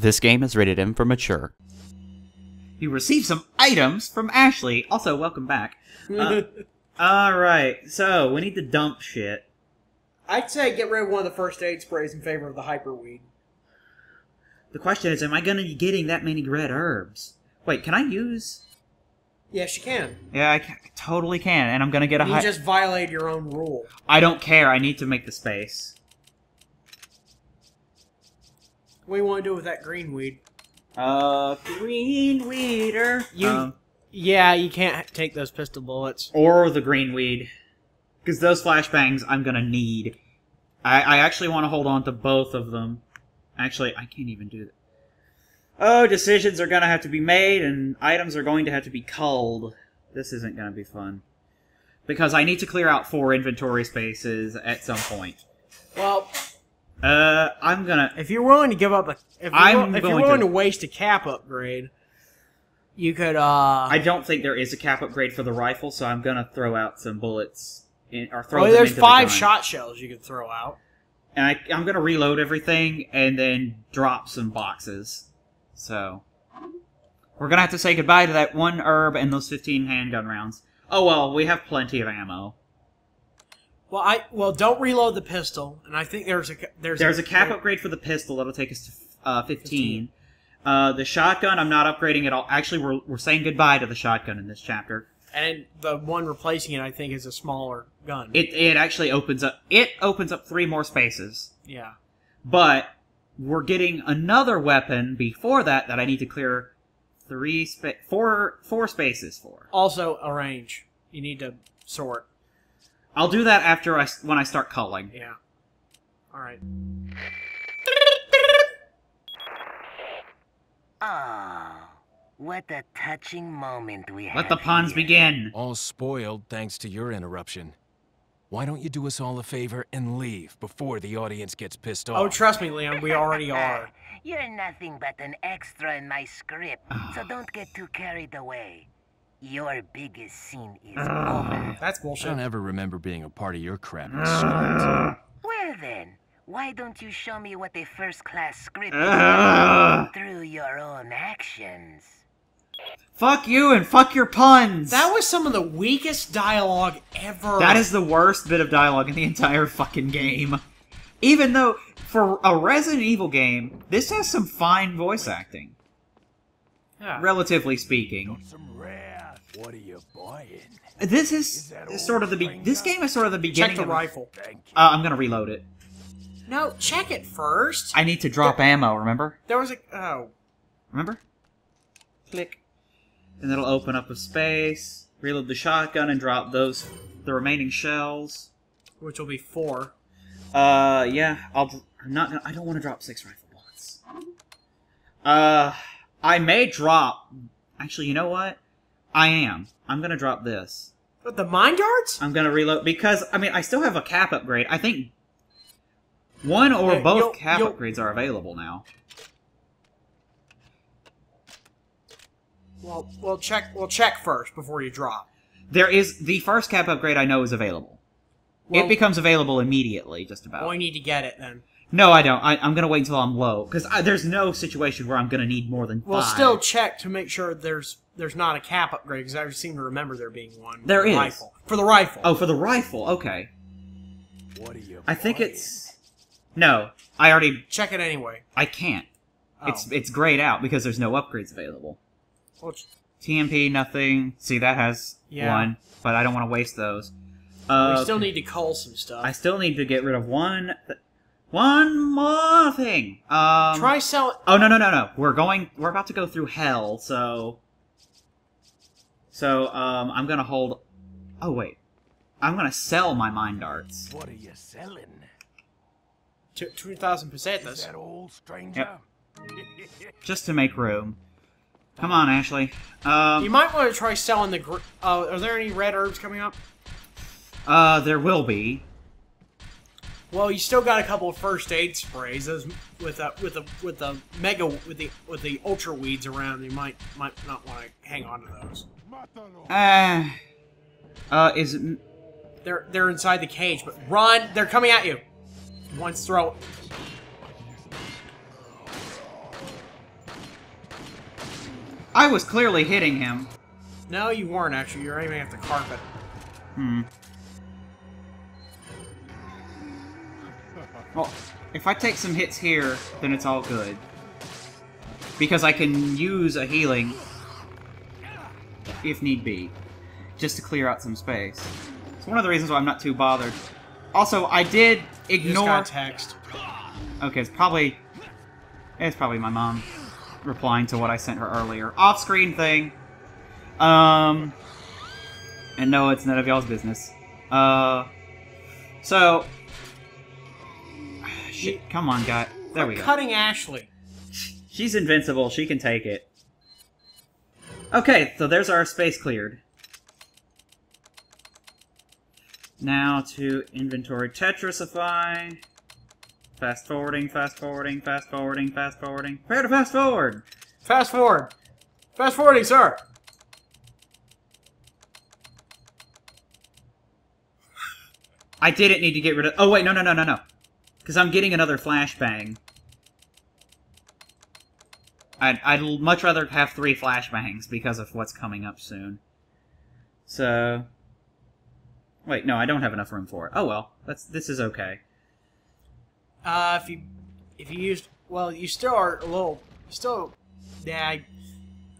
This game is rated M for mature. You received some items from Ashley. Also, welcome back. Alright, so we need to dump shit. I'd say get rid of one of the first aid sprays in favor of the hyperweed. The question is, am I going to be getting that many red herbs? Wait, can I use... Yes, you can. Yeah, I totally can, and I'm going to get a... You just violate your own rule. I don't care. I need to make the space. What do you want to do with that green weed? Green weeder. Yeah, you can't take those pistol bullets. Or the green weed. Because those flashbangs I'm going to need. I actually want to hold on to both of them. Actually, I can't even do that. Oh, decisions are going to have to be made, and items are going to have to be culled. This isn't going to be fun. Because I need to clear out 4 inventory spaces at some point. Well... I'm going to... If you're willing to give up a... If you're willing to waste a cap upgrade, you could, I don't think there is a cap upgrade for the rifle, so I'm going to throw out some bullets. There's 5 shot shells you could throw out. And I'm going to reload everything and then drop some boxes. So, we're going to have to say goodbye to that 1 herb and those 15 handgun rounds. Oh, well, we have plenty of ammo. Well, don't reload the pistol, and I think there's a cap upgrade for the pistol that'll take us to 15. The shotgun, I'm not upgrading at all. Actually, we're saying goodbye to the shotgun in this chapter. And the one replacing it, I think, is a smaller gun. It actually opens up... It opens up 3 more spaces. Yeah. But... We're getting another weapon before that I need to clear 4 spaces for. Also, arrange. You need to sort. I'll do that after when I start culling. Yeah. All right. Ah, what a touching moment we had. Let the puns begin. All spoiled thanks to your interruption. Why don't you do us all a favor and leave before the audience gets pissed off? Oh, trust me, Liam, we already are. You're nothing but an extra in my script, so don't get too carried away. Your biggest scene is over. That's bullshit. I don't ever remember being a part of your crap script. Well then, why don't you show me what a first-class script is through your own actions? Fuck you and fuck your puns! That was some of the weakest dialogue ever. That is the worst bit of dialogue in the entire fucking game. Even though, for a Resident Evil game, this has some fine voice acting. Yeah. Relatively speaking. What are you buying? This is sort of the... This game is sort of the beginning of... Check the rifle. I'm gonna reload it. No, check it first. I need to drop ammo, remember? There was a... Oh. Remember? Click. And it'll open up a space, reload the shotgun, and drop the remaining shells. Which will be 4. Yeah, I don't want to drop 6 rifle bullets. I may drop... Actually, you know what? I am. I'm gonna drop this. But the mine darts? I'm gonna reload, because, I mean, I still have a cap upgrade. I think one or both cap upgrades are available now. Well, we'll check first before you drop. There is... The first cap upgrade I know is available. Well, it becomes available immediately, just about. Well, I need to get it, then. No, I don't. I'm going to wait until I'm low, because there's no situation where I'm going to need more than 5. Well, still check to make sure there's not a cap upgrade, because I seem to remember there being one. There is. Rifle. For the rifle. Oh, for the rifle. Okay. What are you I think buying? It's... No. I already... Check it anyway. I can't. Oh. It's grayed out, because there's no upgrades available. TMP, nothing. See, that has 1, but I don't want to waste those. We still need to cull some stuff. I still need to get rid of one more thing. Try selling. Oh no! We're about to go through hell, so I'm gonna hold. Oh wait, I'm gonna sell my mind darts. What are you selling? 2,000 pesetas. Is that old stranger? Yep. Just to make room. Come on, Ashley. You might want to try selling the... are there any red herbs coming up? There will be. Well, you still got a couple of first aid sprays. Those with the ultra weeds around, you might not want to hang on to those. Is it... They're inside the cage, but run! They're coming at you. Once throw. I was clearly hitting him. No, you weren't, actually. You were aiming at the carpet. Hmm. Well, if I take some hits here, then it's all good. Because I can use a healing, if need be, just to clear out some space. It's one of the reasons why I'm not too bothered. Also, I did ignore... You just got text. Okay, it's probably my mom replying to what I sent her earlier. Off-screen thing. And no, it's none of y'all's business. So... Shit, come on, guy. There we go. Cutting Ashley. She's invincible. She can take it. Okay, so there's our space cleared. Now to inventory Tetrisify. Fast forwarding, fast forwarding, fast forwarding, fast forwarding. Prepare to fast forward! Fast forward! Fast forwarding, sir! I didn't need to get rid of... Oh, wait, no, no, no, no, no. Because I'm getting another flashbang. I'd much rather have 3 flashbangs because of what's coming up soon. So... Wait, no, I don't have enough room for it. Oh well, this is okay. If you used, well, you still are a little, still, yeah,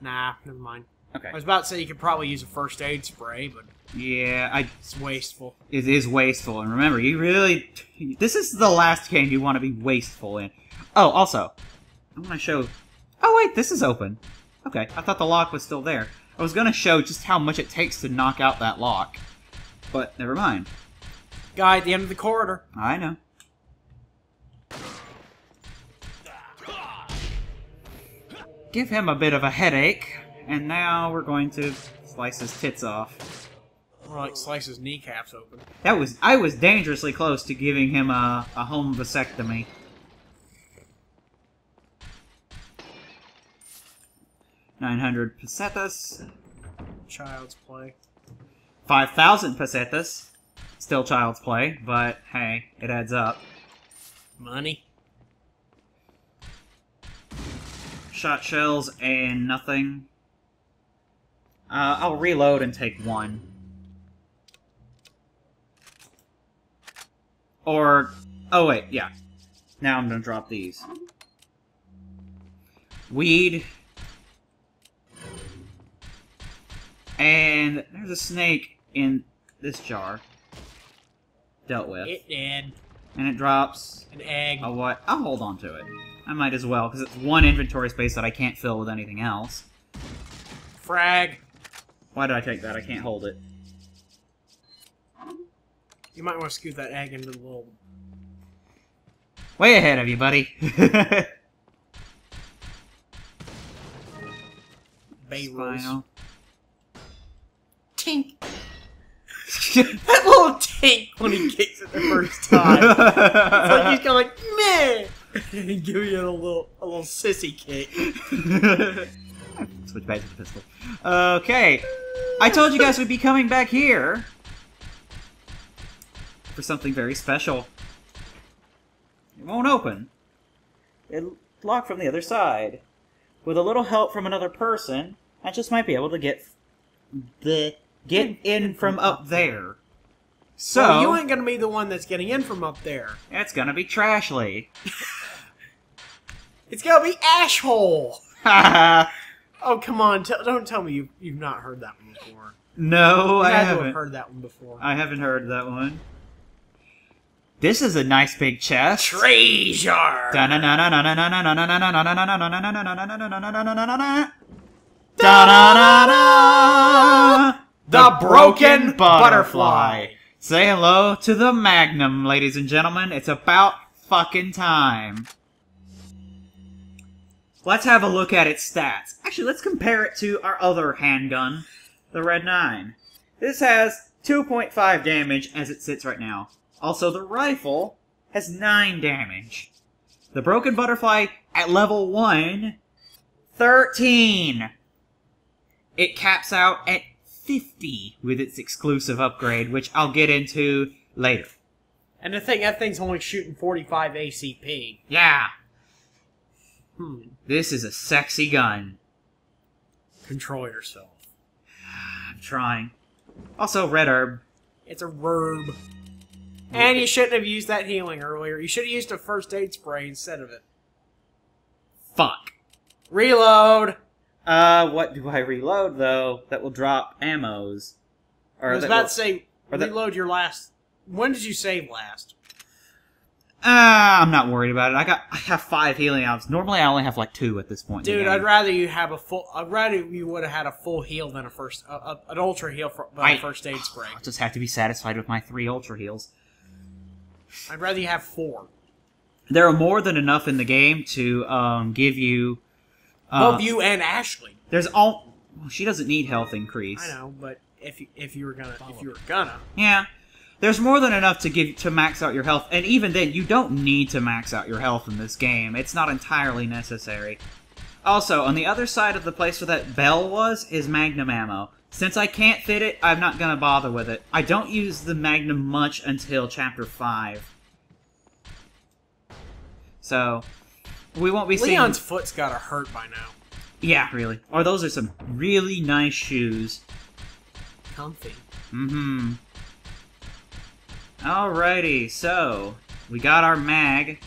nah, never mind. Okay. I was about to say you could probably use a first aid spray, but yeah, it's wasteful. It is wasteful, and remember, you really, this is the last game you want to be wasteful in. Oh, also, I'm gonna show. Oh wait, this is open. Okay, I thought the lock was still there. I was gonna show just how much it takes to knock out that lock. But, never mind. Guy at the end of the corridor. I know. Give him a bit of a headache, and now we're going to slice his tits off. Or, like, slice his kneecaps open. I was dangerously close to giving him a home vasectomy. $900 pesetas. Child's play. 5,000 pesetas. Still child's play, but hey, it adds up. Money. Shot shells and nothing. I'll reload and take 1. Or, oh wait, yeah. Now I'm gonna drop these. Weed. And there's a snake in this jar. Dealt with. It did. And it drops... An egg. A what? I'll hold on to it. I might as well, because it's one inventory space that I can't fill with anything else. Frag! Why did I take that? I can't hold it. You might want to scoot that egg into the little... Way ahead of you, buddy. Bayless. Tink. That little tink when he kicks it the first time. It's like he's going meh, and give you a little sissy kick. Switch back to the pistol. Okay, I told you guys we'd be coming back here for something very special. It won't open. It locked from the other side. With a little help from another person, I just might be able to get in from up there. So well, you ain't gonna be the one that's getting in from up there. It's gonna be Trashly. It's gonna be Ashhole. Oh come on! Don't tell me you've not heard that one before. No, I haven't heard that one before. I haven't heard that one. This is a nice big chest. Treasure. The Broken Butterfly. Say hello to the Magnum, ladies and gentlemen. It's about fucking time. Let's have a look at its stats. Actually, let's compare it to our other handgun, the Red 9. This has 2.5 damage as it sits right now. Also, the rifle has 9 damage. The Broken Butterfly at level 1, 13. It caps out at 50 with its exclusive upgrade, which I'll get into later. And the thing, that thing's only shooting 45 ACP. Yeah. This is a sexy gun. Control yourself. I'm trying. Also, red herb. It's a herb. And you shouldn't have used that healing earlier. You should have used a first aid spray instead of it. Fuck. Reload! What do I reload, though, that will drop ammos? Or I was about to say, reload your last... When did you save last? I'm not worried about it. I have 5 healing items. Normally, I only have like 2 at this point. Dude, I'd rather you have a full. I'd rather you would have had a full heal than a first, an ultra heal for a first aid spray. I'll just have to be satisfied with my 3 ultra heals. I'd rather you have 4. There are more than enough in the game to give you. Both you and Ashley. There's all. Well, she doesn't need health increase. I know, but if you were gonna. Yeah. There's more than enough to give to max out your health, and even then, you don't need to max out your health in this game. It's not entirely necessary. Also, on the other side of the place where that bell was is magnum ammo. Since I can't fit it, I'm not going to bother with it. I don't use the magnum much until Chapter 5. So, we won't be seeing... Leon's foot's got to hurt by now. Yeah, really. Or those are some really nice shoes. Comfy. Mm-hmm. Alrighty, so we got our mag,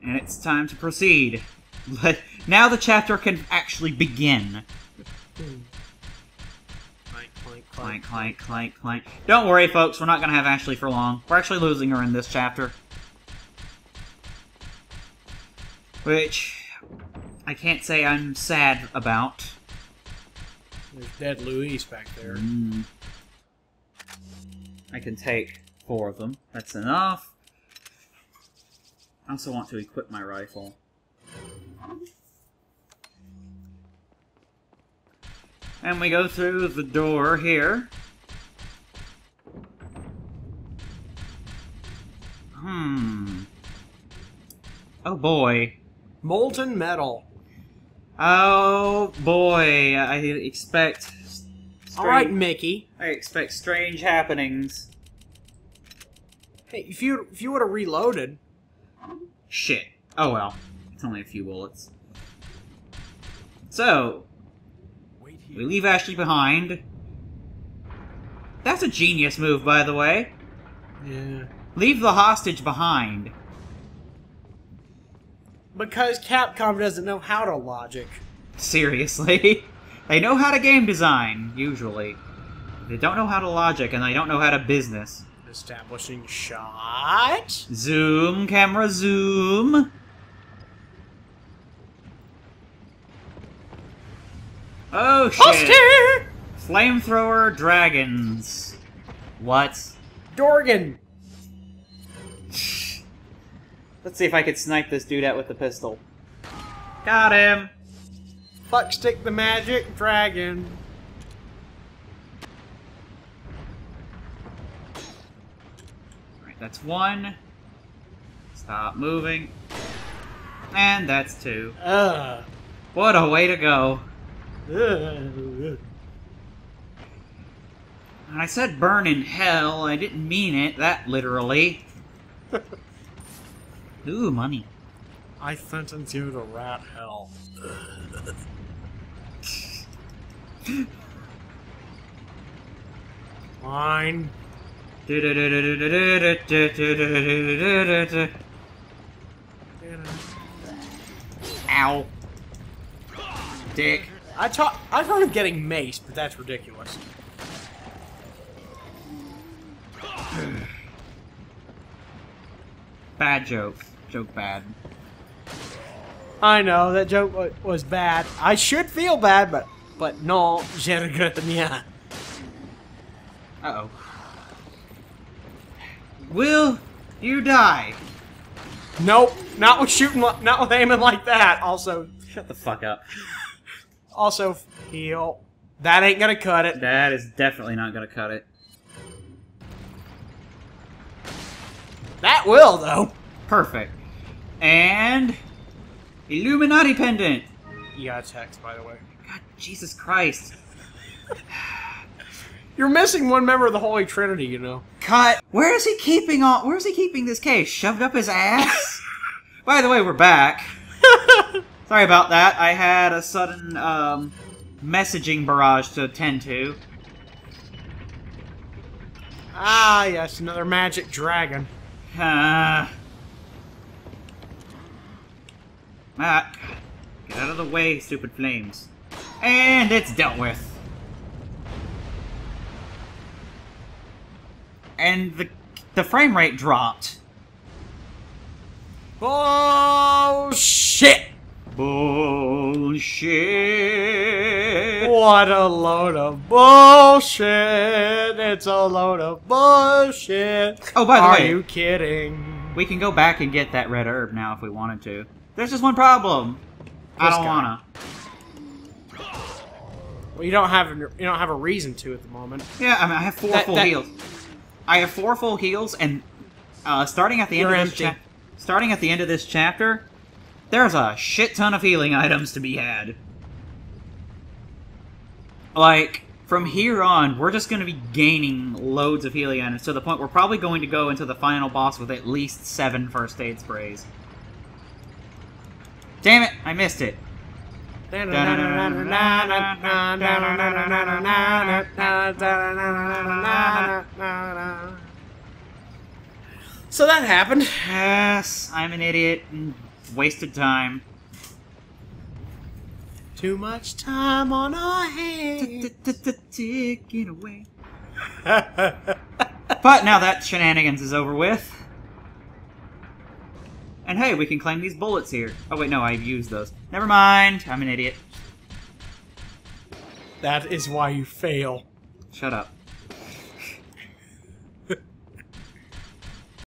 and it's time to proceed. Now the chapter can actually begin. Clank, clank, clank, clank, clank, clank. Don't worry, folks, we're not going to have Ashley for long. We're actually losing her in this chapter. Which I can't say I'm sad about. There's dead Luis back there. Mm. I can take 4 of them. That's enough. I also want to equip my rifle. And we go through the door here. Oh boy. Molten metal. Oh boy. I expect... Alright, Mickey. I expect strange happenings. Hey, if you would have reloaded... Shit. Oh well. It's only a few bullets. So... We leave Ashley behind. That's a genius move, by the way. Yeah. Leave the hostage behind. Because Capcom doesn't know how to logic. Seriously? They know how to game design, usually. They don't know how to logic, and they don't know how to business. Establishing shot. Zoom, camera, zoom. Oh, shit. Poster! Flamethrower dragons. What? Dorgan. Let's see if I could snipe this dude out with the pistol. Got him. Fuck stick the magic dragon. Alright, that's 1. Stop moving. And that's 2. Ugh. What a way to go. Ugh. When I said burn in hell, I didn't mean it that literally. Ooh, money. I sentence you to rat hell. Ugh. Mine. Ow. Dick. I've heard of getting maced, but that's ridiculous. Bad joke. Joke bad. I know, that joke was bad. I should feel bad, but no, je regrette mien. Uh-oh. Will you die? Nope. Not with shooting, not with aiming like that. Also... Shut the fuck up. Also, heal. That ain't gonna cut it. That is definitely not gonna cut it. That will, though. Perfect. And... Illuminati pendant! You got a text, by the way. God, Jesus Christ. You're missing one member of the Holy Trinity, you know. Cut! Where is he keeping this case? Shoved up his ass? By the way, we're back. Sorry about that. I had a sudden messaging barrage to attend to. Ah, yes, another magic dragon. Matt, get out of the way, stupid flames. And it's dealt with. And the frame rate dropped. Bullshit! Bullshit! What a load of bullshit! It's a load of bullshit! Oh, by the way, are you kidding? We can go back and get that red herb now if we wanted to. There's just one problem. I don't wanna. Well, you don't have a reason to at the moment. Yeah, I mean, I have four full heals. I have four full heals, and starting at the end of this chapter, there's a shit ton of healing items to be had. Like, from here on, we're just going to be gaining loads of healing items to the point we're probably going to go into the final boss with at least 7 first aid sprays. Damn it! I missed it. So that happened. Yes, I'm an idiot and wasted time. Too much time on our hands. Taking away. But now that shenanigans is over with. And hey, we can claim these bullets here. Oh wait, no, I've used those. Never mind, I'm an idiot. That is why you fail. Shut up.